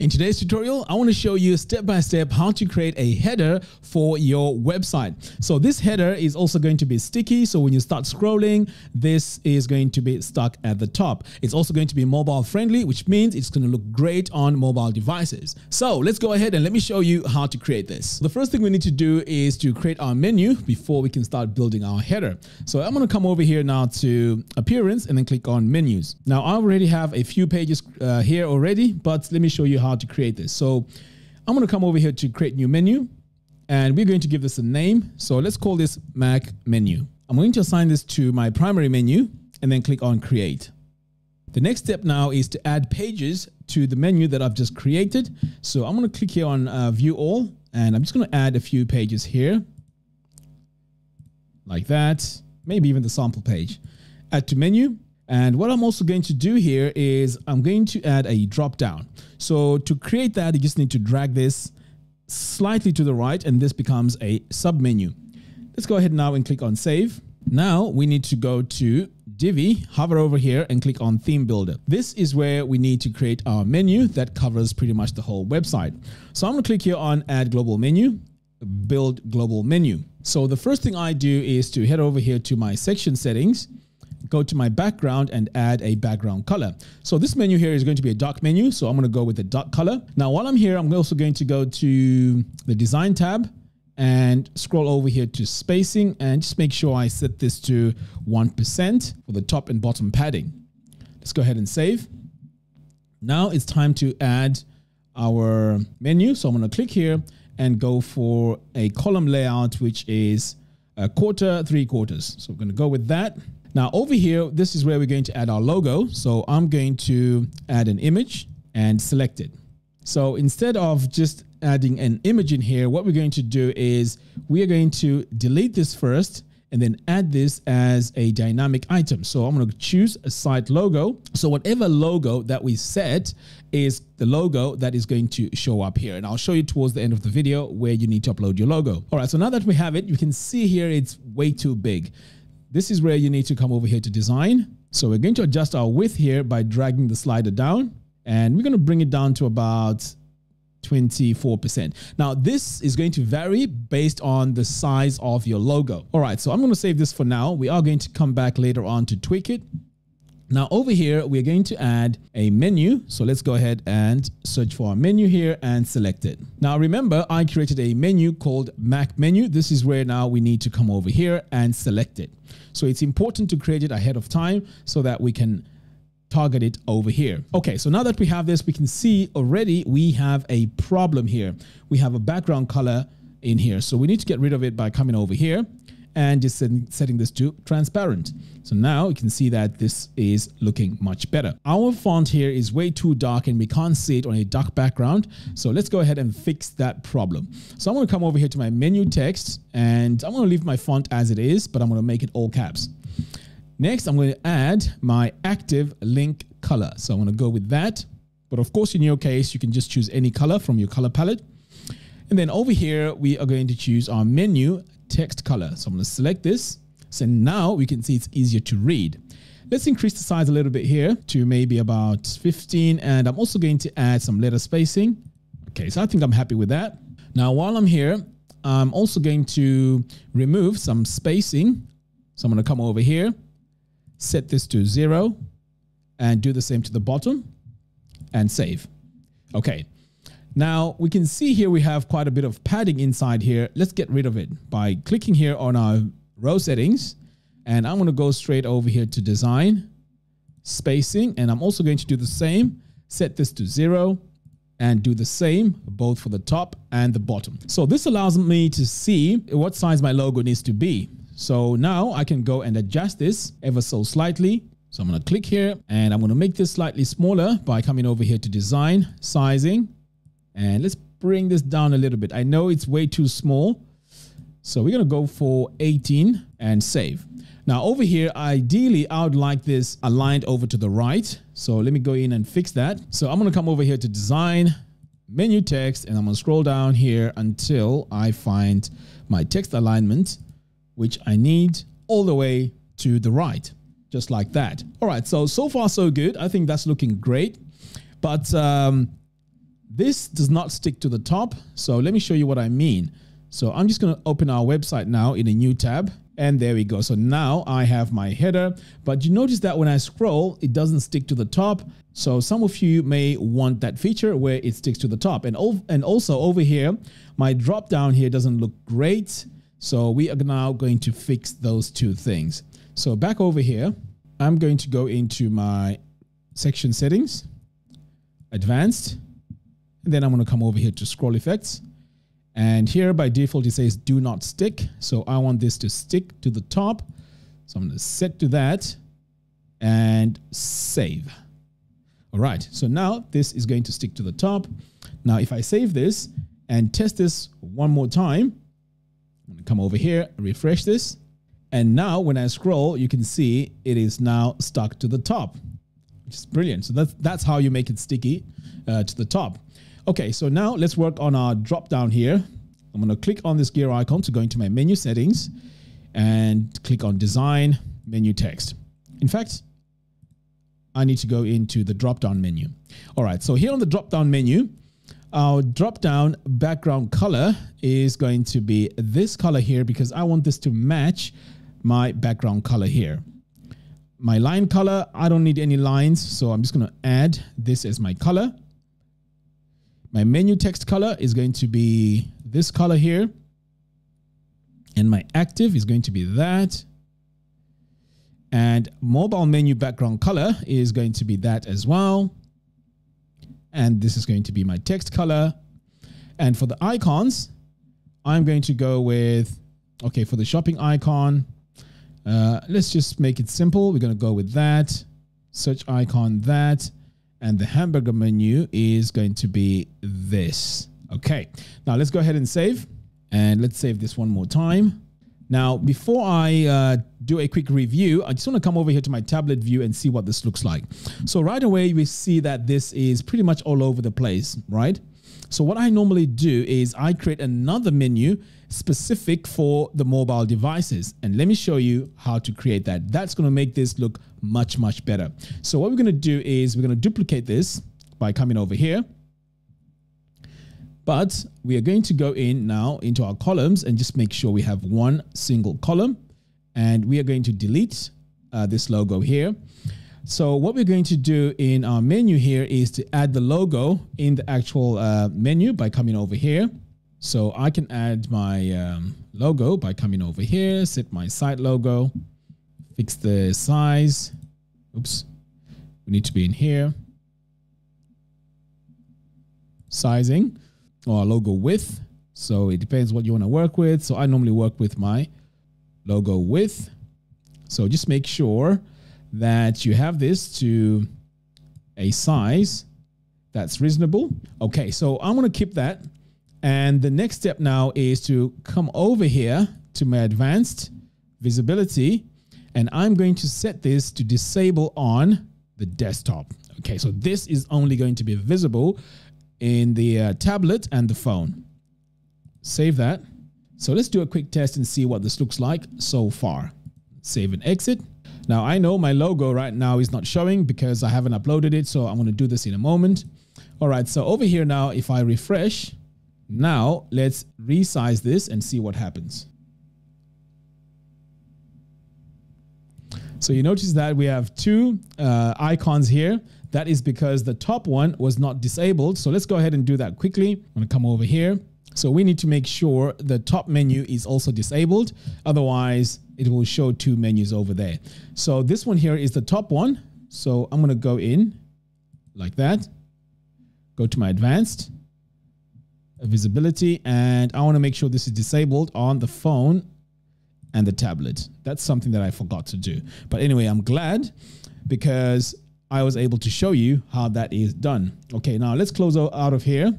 In today's tutorial, I want to show you step-by-step how to create a header for your website. So this header is also going to be sticky. So when you start scrolling, this is going to be stuck at the top. It's also going to be mobile friendly, which means it's going to look great on mobile devices. So let's go ahead and let me show you how to create this. The first thing we need to do is to create our menu before we can start building our header. So I'm going to come over here now to Appearance and then click on Menus. Now I already have a few pages here already, but let me show you how to create this. So I'm going to come over here to create new menu, and we're going to give this a name. So let's call this Mac Menu. I'm going to assign this to my primary menu and then click on Create. The next step now is to add pages to the menu that I've just created. So I'm going to click here on View All, and I'm just going to add a few pages here like that, maybe even the sample page. Add to menu. And what I'm also going to do here is I'm going to add a drop down. So to create that, you just need to drag this slightly to the right, and this becomes a sub menu. Let's go ahead now and click on Save. Now we need to go to Divi, hover over here and click on Theme Builder. This is where we need to create our menu that covers pretty much the whole website. So I'm going to click here on Add Global Menu, Build Global Menu. So the first thing I do is to head over here to my section settings, go to my background and add a background color. So this menu here is going to be a dark menu. So I'm going to go with a dark color. Now, while I'm here, I'm also going to go to the design tab and scroll over here to spacing, and just make sure I set this to 1% for the top and bottom padding. Let's go ahead and save. Now it's time to add our menu. So I'm going to click here and go for a column layout, which is a quarter, three quarters. So we're going to go with that. Now over here, this is where we're going to add our logo. So I'm going to add an image and select it. So instead of just adding an image in here, what we're going to do is we are going to delete this first and then add this as a dynamic item. So I'm going to choose a site logo. So whatever logo that we set is the logo that is going to show up here. And I'll show you towards the end of the video where you need to upload your logo. All right, so now that we have it, you can see here it's way too big. This is where you need to come over here to design. So we're going to adjust our width here by dragging the slider down, and we're going to bring it down to about 24%. Now this is going to vary based on the size of your logo. All right, so I'm going to save this for now. We are going to come back later on to tweak it. Now over here, we're going to add a menu. So let's go ahead and search for our menu here and select it. Now remember, I created a menu called Mac Menu. This is where now we need to come over here and select it. So it's important to create it ahead of time so that we can target it over here. Okay, so now that we have this, we can see already we have a problem here. We have a background color in here. So we need to get rid of it by coming over here and just setting this to transparent. So now you can see that this is looking much better. Our font here is way too dark and we can't see it on a dark background. So let's go ahead and fix that problem. So I'm going to come over here to my menu text, and I'm going to leave my font as it is, but I'm going to make it all caps. Next, I'm going to add my active link color. So I'm going to go with that. But of course, in your case, you can just choose any color from your color palette. And then over here, we are going to choose our menu text color. So I'm going to select this. So now we can see it's easier to read. Let's increase the size a little bit here to maybe about 15. And I'm also going to add some letter spacing. Okay, so I think I'm happy with that. Now, while I'm here, I'm also going to remove some spacing. So I'm going to come over here, set this to 0, and do the same to the bottom and save. Okay. Now we can see here we have quite a bit of padding inside here. Let's get rid of it by clicking here on our row settings. And I'm going to go straight over here to design, spacing. And I'm also going to do the same, set this to 0 and do the same both for the top and the bottom. So this allows me to see what size my logo needs to be. So now I can go and adjust this ever so slightly. So I'm going to click here and I'm going to make this slightly smaller by coming over here to design, sizing. And let's bring this down a little bit. I know it's way too small. So we're going to go for 18 and save. Now over here, ideally, I would like this aligned over to the right. So let me go in and fix that. So I'm going to come over here to design, menu text, and I'm going to scroll down here until I find my text alignment, which I need all the way to the right, just like that. All right. So far so good. I think that's looking great, but, This does not stick to the top. So let me show you what I mean. So I'm just going to open our website now in a new tab. And there we go. So now I have my header, but you notice that when I scroll, it doesn't stick to the top. So some of you may want that feature where it sticks to the top. And also over here, my drop down here doesn't look great. So we are now going to fix those two things. So back over here, I'm going to go into my section settings, advanced, and then I'm going to come over here to scroll effects. And here by default, it says do not stick. So I want this to stick to the top. So I'm going to set to that and save. All right. So now this is going to stick to the top. Now, if I save this and test this one more time, I'm going to come over here, refresh this. And now when I scroll, you can see it is now stuck to the top, which is brilliant. So that's how you make it sticky to the top. Okay, so now let's work on our drop down here. I'm going to click on this gear icon to go into my menu settings and click on design, menu text. In fact, I need to go into the drop down menu. All right, so here on the drop down menu, our drop down background color is going to be this color here because I want this to match my background color here. My line color, I don't need any lines, so I'm just going to add this as my color. My menu text color is going to be this color here. And my active is going to be that. And mobile menu background color is going to be that as well. And this is going to be my text color. And for the icons, I'm going to go with, okay, for the shopping icon, let's just make it simple. We're going to go with that, search icon, that. And the hamburger menu is going to be this. Okay, now let's go ahead and save. And let's save this one more time. Now, before I do a quick review, I just want to come over here to my tablet view and see what this looks like. So right away, we see that this is pretty much all over the place, right? So what I normally do is I create another menu specific for the mobile devices. And let me show you how to create that. That's going to make this look much, much better. So what we're going to do is we're going to duplicate this by coming over here. But we are going to go in now into our columns and just make sure we have one single column. And we are going to delete this logo here. So what we're going to do in our menu here is to add the logo in the actual menu by coming over here. So I can add my logo by coming over here, set my site logo, fix the size. Oops, we need to be in here. Sizing or logo width. So it depends what you want to work with. So I normally work with my logo width. So just make sure that you have this to a size that's reasonable. Okay, so I'm going to keep that. And the next step now is to come over here to my advanced visibility. And I'm going to set this to disable on the desktop. Okay, so this is only going to be visible in the tablet and the phone. Save that. So let's do a quick test and see what this looks like so far. Save and exit. Now, I know my logo right now is not showing because I haven't uploaded it, so I'm going to do this in a moment. All right, so over here now, if I refresh, now let's resize this and see what happens. So you notice that we have two icons here. That is because the top one was not disabled. So let's go ahead and do that quickly. I'm going to come over here. So we need to make sure the top menu is also disabled. Otherwise, it will show two menus over there. So this one here is the top one. So I'm going to go in like that, go to my advanced visibility, and I want to make sure this is disabled on the phone and the tablet. That's something that I forgot to do. But anyway, I'm glad because I was able to show you how that is done. Okay, now let's close out of here.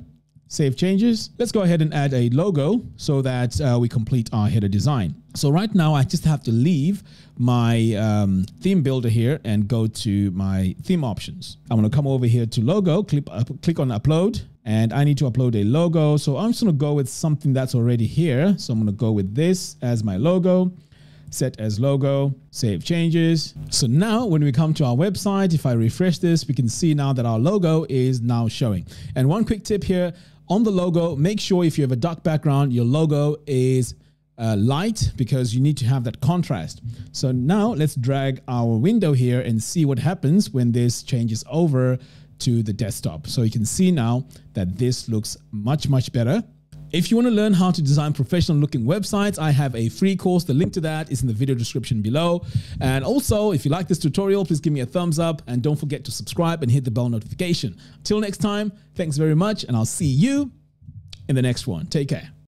Save changes. Let's go ahead and add a logo so that we complete our header design. So right now I just have to leave my theme builder here and go to my theme options. I'm going to come over here to logo, click on upload, and I need to upload a logo. So I'm just going to go with something that's already here. So I'm going to go with this as my logo. set as logo, save changes. So now when we come to our website, if I refresh this, we can see now that our logo is now showing. And one quick tip here on the logo, make sure if you have a dark background, your logo is light, because you need to have that contrast. So now let's drag our window here and see what happens when this changes over to the desktop. So you can see now that this looks much, much better. If you want to learn how to design professional looking websites, I have a free course. The link to that is in the video description below. And also, if you like this tutorial, please give me a thumbs up and don't forget to subscribe and hit the bell notification. Till next time, thanks very much, and I'll see you in the next one. Take care.